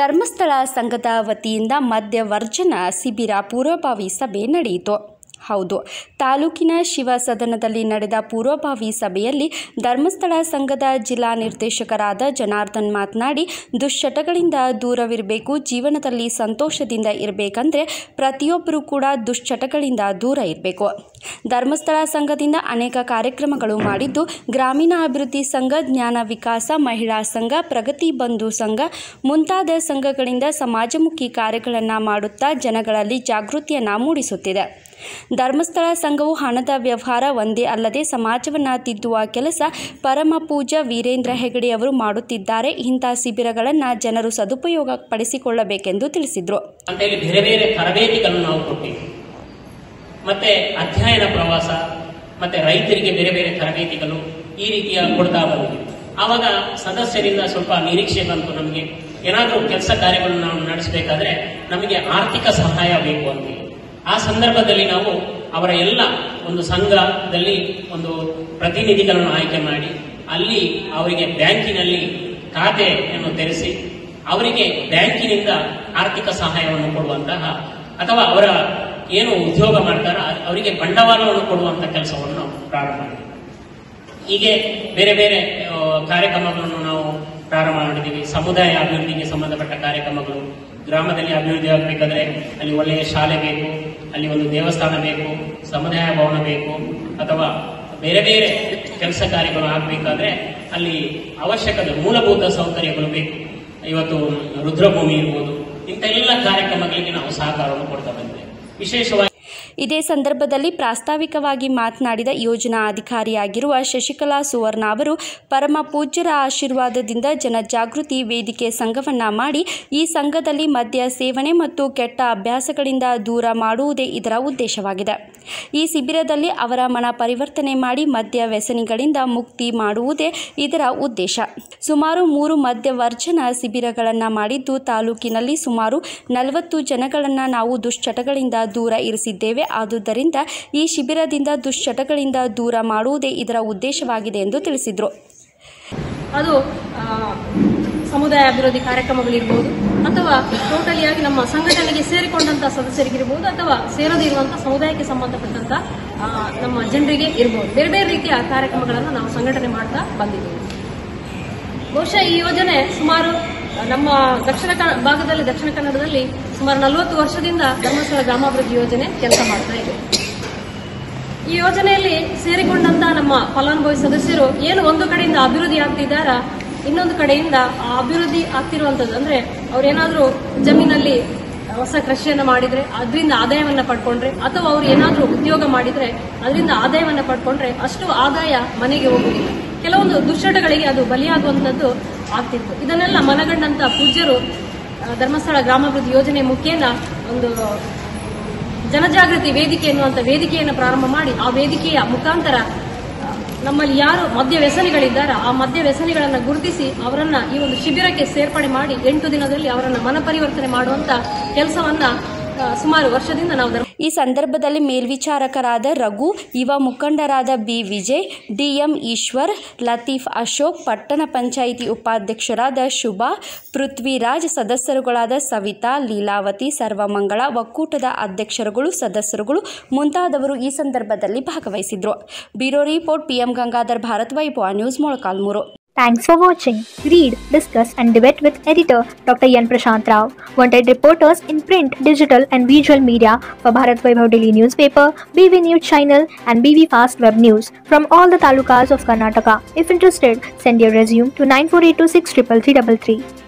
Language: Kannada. ಧರ್ಮಸ್ಥಳ ಸಂಘದ ವತಿಯಿಂದ ಮದ್ಯವರ್ಜನ ಶಿಬಿರ ಪೂರ್ವಭಾವಿ ಸಭೆ ನಡೆಯಿತು. ಹೌದು, ತಾಲೂಕಿನ ಶಿವಸದನದಲ್ಲಿ ನಡೆದ ಪೂರ್ವಭಾವಿ ಸಭೆಯಲ್ಲಿ ಧರ್ಮಸ್ಥಳ ಸಂಘದ ಜಿಲ್ಲಾ ನಿರ್ದೇಶಕರಾದ ಜನಾರ್ದನ್ ಮಾತನಾಡಿ, ದುಶ್ಚಟಗಳಿಂದ ದೂರವಿರಬೇಕು, ಜೀವನದಲ್ಲಿ ಸಂತೋಷದಿಂದ ಇರಬೇಕಂದ್ರೆ ಪ್ರತಿಯೊಬ್ಬರೂ ಕೂಡ ದುಶ್ಚಟಗಳಿಂದ ದೂರ ಇರಬೇಕು. ಧರ್ಮಸ್ಥಳ ಸಂಘದಿಂದ ಅನೇಕ ಕಾರ್ಯಕ್ರಮಗಳು ಮಾಡಿದ್ದು, ಗ್ರಾಮೀಣ ಅಭಿವೃದ್ಧಿ ಸಂಘ, ಜ್ಞಾನ ವಿಕಾಸ, ಮಹಿಳಾ ಸಂಘ, ಪ್ರಗತಿ ಬಂಧು ಸಂಘ ಮುಂತಾದ ಸಂಘಗಳಿಂದ ಸಮಾಜಮುಖಿ ಕಾರ್ಯಗಳನ್ನು ಮಾಡುತ್ತಾ ಜನಗಳಲ್ಲಿ ಜಾಗೃತಿಯನ್ನು ಮೂಡಿಸುತ್ತಿದೆ. ಧರ್ಮಸ್ಥಳ ಸಂಘವು ಹಣದ ವ್ಯವಹಾರ ಒಂದೇ ಅಲ್ಲದೆ ಸಮಾಜವನ್ನು ತಿದ್ದುವ ಕೆಲಸ ಪರಮ ಪೂಜ್ಯ ವೀರೇಂದ್ರ ಹೆಗಡೆಯವರು ಮಾಡುತ್ತಿದ್ದಾರೆ. ಇಂಥ ಶಿಬಿರಗಳನ್ನು ಜನರು ಸದುಪಯೋಗ ಪಡಿಸಿಕೊಳ್ಳಬೇಕೆಂದು ತಿಳಿಸಿದರು. ಬೇರೆ ಬೇರೆ ತರಬೇತಿಗಳನ್ನು ನಾವು ಕೊಟ್ಟಿದ್ದೀವಿ, ಮತ್ತೆ ಅಧ್ಯಯನ ಪ್ರವಾಸ, ಮತ್ತೆ ರೈತರಿಗೆ ಬೇರೆ ಬೇರೆ ತರಬೇತಿಗಳು ಈ ರೀತಿಯ ಕೊಡ್ತಾ ಬಂದಿದ್ದೀವಿ. ಆವಾಗ ಸದಸ್ಯರಿಂದ ಸ್ವಲ್ಪ ನಿರೀಕ್ಷೆ ಬಂತು, ನಮಗೆ ಏನಾದರೂ ಕೆಲಸ ಕಾರ್ಯಗಳನ್ನು ನಾವು ನಡೆಸಬೇಕಾದ್ರೆ ನಮಗೆ ಆರ್ಥಿಕ ಸಹಾಯ ಬೇಕು ಅಂತ. ಆ ಸಂದರ್ಭದಲ್ಲಿ ನಾವು ಅವರ ಎಲ್ಲ ಒಂದು ಸಂಘದಲ್ಲಿ ಒಂದು ಪ್ರತಿನಿಧಿಗಳನ್ನು ಆಯ್ಕೆ ಮಾಡಿ ಅಲ್ಲಿ ಅವರಿಗೆ ಬ್ಯಾಂಕಿನಲ್ಲಿ ಖಾತೆಯನ್ನು ತೆರೆಸಿ ಅವರಿಗೆ ಬ್ಯಾಂಕಿನಿಂದ ಆರ್ಥಿಕ ಸಹಾಯವನ್ನು ಕೊಡುವಂತಹ ಅಥವಾ ಅವರ ಏನು ಉದ್ಯೋಗ ಮಾಡ್ತಾರೋ ಅವರಿಗೆ ಬಂಡವಾಳವನ್ನು ಕೊಡುವಂತಹ ಕೆಲಸವನ್ನು ನಾವು ಪ್ರಾರಂಭ ಮಾಡಿದ್ದೀವಿ. ಹೀಗೆ ಬೇರೆ ಬೇರೆ ಕಾರ್ಯಕ್ರಮಗಳನ್ನು ನಾವು ಪ್ರಾರಂಭ ಮಾಡಿದ್ದೀವಿ. ಸಮುದಾಯ ಅಭಿವೃದ್ಧಿಗೆ ಸಂಬಂಧಪಟ್ಟ ಕಾರ್ಯಕ್ರಮಗಳು, ಗ್ರಾಮದಲ್ಲಿ ಅಭಿವೃದ್ಧಿ ಆಗಬೇಕಾದ್ರೆ ಅಲ್ಲಿ ಒಳ್ಳೆಯ ಶಾಲೆ ಬೇಕು, ಅಲ್ಲಿ ಒಂದು ದೇವಸ್ಥಾನ ಬೇಕು, ಸಮುದಾಯ ಭವನ ಬೇಕು, ಅಥವಾ ಬೇರೆ ಬೇರೆ ಕೆಲಸ ಕಾರ್ಯಗಳು ಆಗಬೇಕಾದ್ರೆ ಅಲ್ಲಿ ಅವಶ್ಯಕತೆ ಮೂಲಭೂತ ಸೌಕರ್ಯಗಳು ಬೇಕು. ಇವತ್ತು ರುದ್ರಭೂಮಿ ಇರ್ಬೋದು, ಇಂಥ ಎಲ್ಲ ಕಾರ್ಯಕ್ರಮಗಳಿಗೆ ನಾವು ಸಹಕಾರವನ್ನು ಕೊಡ್ತಾ ಬಂದಿದ್ದೇವೆ. ವಿಶೇಷವಾಗಿ ಇದೇ ಸಂದರ್ಭದಲ್ಲಿ ಪ್ರಾಸ್ತಾವಿಕವಾಗಿ ಮಾತನಾಡಿದ ಯೋಜನಾ ಅಧಿಕಾರಿಯಾಗಿರುವ ಶಶಿಕಲಾ ಸುವರ್ಣ ಅವರು, ಪರಮ ಪೂಜ್ಯರ ಆಶೀರ್ವಾದದಿಂದ ಜನಜಾಗೃತಿ ವೇದಿಕೆ ಸಂಘವನ್ನು ಮಾಡಿ ಈ ಸಂಘದಲ್ಲಿ ಮದ್ಯ ಸೇವನೆ ಮತ್ತು ಕೆಟ್ಟ ಅಭ್ಯಾಸಗಳಿಂದ ದೂರ ಮಾಡುವುದೇ ಇದರ ಉದ್ದೇಶವಾಗಿದೆ. ಈ ಶಿಬಿರದಲ್ಲಿ ಅವರ ಮನ ಪರಿವರ್ತನೆ ಮಾಡಿ ಮದ್ಯ ವ್ಯಸನಿಗಳಿಂದ ಮುಕ್ತಿ ಮಾಡುವುದೇ ಇದರ ಉದ್ದೇಶ. ಸುಮಾರು 3 ಮದ್ಯವರ್ಜನ ಶಿಬಿರಗಳನ್ನು ಮಾಡಿದ್ದು, ತಾಲೂಕಿನಲ್ಲಿ ಸುಮಾರು 40 ಜನಗಳನ್ನು ನಾವು ದುಶ್ಚಟಗಳಿಂದ ದೂರ ಇರಿಸಿದ್ದೇವೆ. ಆದುದರಿಂದ ಈ ಶಿಬಿರದಿಂದ ದುಶ್ಚಟಗಳಿಂದ ದೂರ ಮಾಡುವುದೇ ಇದರ ಉದ್ದೇಶವಾಗಿದೆ ಎಂದು ತಿಳಿಸಿದರು. ಅದು ಸಮುದಾಯ ಅಭಿವೃದ್ಧಿ ಕಾರ್ಯಕ್ರಮಗಳಿರ್ಬೋದು, ಅಥವಾ ಟೋಟಲಿಯಾಗಿ ನಮ್ಮ ಸಂಘಟನೆಗೆ ಸೇರಿಕೊಂಡಂತಹ ಸದಸ್ಯರಿಗಿರ್ಬೋದು, ಅಥವಾ ಸೇರದಿರುವಂತಹ ಸಮುದಾಯಕ್ಕೆ ಸಂಬಂಧಪಟ್ಟಂತಹ ನಮ್ಮ ಜನರಿಗೆ ಇರ್ಬೋದು, ಬೇರೆ ಬೇರೆ ರೀತಿಯ ಕಾರ್ಯಕ್ರಮಗಳನ್ನು ನಾವು ಸಂಘಟನೆ ಮಾಡ್ತಾ ಬಂದಿದ್ದೇವೆ. ಬಹುಶಃ ಈ ಯೋಜನೆ ಸುಮಾರು ನಮ್ಮ ದಕ್ಷಿಣ ಕನ್ನಡದಲ್ಲಿ ಸುಮಾರು 40 ವರ್ಷದಿಂದ ಧರ್ಮಸ್ಥಳ ಗ್ರಾಮಾಭಿವೃದ್ಧಿ ಯೋಜನೆ ಕೆಲಸ ಮಾಡ್ತಾ ಇದೆ. ಈ ಯೋಜನೆಯಲ್ಲಿ ಸೇರಿಕೊಂಡಂತಹ ನಮ್ಮ ಫಲಾನುಭವಿ ಸದಸ್ಯರು ಏನು ಒಂದು ಕಡೆಯಿಂದ ಅಭಿವೃದ್ಧಿ ಆಗ್ತಿದ್ದಾರಾ, ಇನ್ನೊಂದು ಕಡೆಯಿಂದ ಆ ಅಭಿವೃದ್ಧಿ ಆಗ್ತಿರುವಂಥದ್ದು ಅಂದ್ರೆ ಅವ್ರೇನಾದ್ರೂ ಜಮೀನಲ್ಲಿ ಹೊಸ ಕೃಷಿಯನ್ನು ಮಾಡಿದ್ರೆ ಅದರಿಂದ ಆದಾಯವನ್ನು ಪಡ್ಕೊಂಡ್ರೆ, ಅಥವಾ ಅವ್ರು ಏನಾದ್ರೂ ಉದ್ಯೋಗ ಮಾಡಿದ್ರೆ ಅದರಿಂದ ಆದಾಯವನ್ನು ಪಡ್ಕೊಂಡ್ರೆ ಅಷ್ಟು ಆದಾಯ ಮನೆಗೆ ಹೋಗುವುದಿಲ್ಲ. ಕೆಲವೊಂದು ದುಶ್ಚಟಗಳಿಗೆ ಅದು ಬಲಿಯಾಗುವಂಥದ್ದು ಆಗ್ತಿತ್ತು. ಇದನ್ನೆಲ್ಲ ಮನಗಂಡಂತ ಪೂಜ್ಯರು ಧರ್ಮಸ್ಥಳ ಗ್ರಾಮಾಭಿವೃದ್ಧಿ ಯೋಜನೆ ಮುಖೇನ ಒಂದು ಜನಜಾಗೃತಿ ವೇದಿಕೆ ಎನ್ನುವಂಥ ವೇದಿಕೆಯನ್ನು ಪ್ರಾರಂಭ ಮಾಡಿ, ಆ ವೇದಿಕೆಯ ಮುಖಾಂತರ ನಮ್ಮಲ್ಲಿ ಯಾರು ಮದ್ಯ ವ್ಯಸನಿಗಳಿದ್ದಾರೋ ಆ ಮದ್ಯ ವ್ಯಸನಿಗಳನ್ನು ಗುರುತಿಸಿ ಅವರನ್ನ ಈ ಒಂದು ಶಿಬಿರಕ್ಕೆ ಸೇರ್ಪಡೆ ಮಾಡಿ 8 ದಿನದಲ್ಲಿ ಅವರನ್ನ ಮನಪರಿವರ್ತನೆ ಮಾಡುವಂತ ಕೆಲಸವನ್ನ ಸುಮಾರು ವರ್ಷದಿಂದ ನಾವು. ಈ ಸಂದರ್ಭದಲ್ಲಿ ಮೇಲ್ವಿಚಾರಕರಾದ ರಘು, ಯುವ ಮುಖಂಡರಾದ ಬಿ ವಿಜಯ್, ಡಿಎಂ ಈಶ್ವರ್, ಲತೀಫ್ ಅಶೋಕ್, ಪಟ್ಟಣ ಪಂಚಾಯಿತಿ ಉಪಾಧ್ಯಕ್ಷರಾದ ಶುಭಾ, ಪೃಥ್ವಿರಾಜ್, ಸದಸ್ಯರುಗಳಾದ ಸವಿತಾ, ಲೀಲಾವತಿ, ಸರ್ವಮಂಗಳ, ಒಕ್ಕೂಟದ ಅಧ್ಯಕ್ಷರುಗಳು, ಸದಸ್ಯರುಗಳು ಮುಂತಾದವರು ಈ ಸಂದರ್ಭದಲ್ಲಿ ಭಾಗವಹಿಸಿದ್ರು. Bureau report PM Gangadhar, Bharatavaibhava news, Molakalmuru. Thanks for watching. Read, discuss and debate with editor Dr. Yan Prashant Rao. Wanted reporters in print, digital and visual media for Bharat Vaibhav Daily Newspaper, BV News Channel and BV Fast Web News from all the talukas of Karnataka. If interested, send your resume to 9482633333.